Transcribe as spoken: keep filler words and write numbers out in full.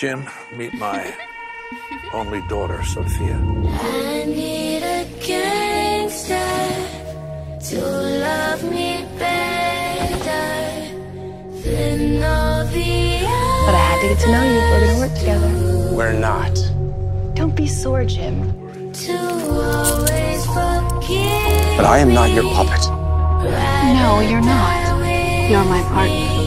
Jim, meet my only daughter, Sofia. I need a gangster to love me better than all the others. But I had to get to know you. We're gonna work together. We're not. Don't be sore, Jim. To always forgive. But I am not your puppet. No, you're not. You're my partner.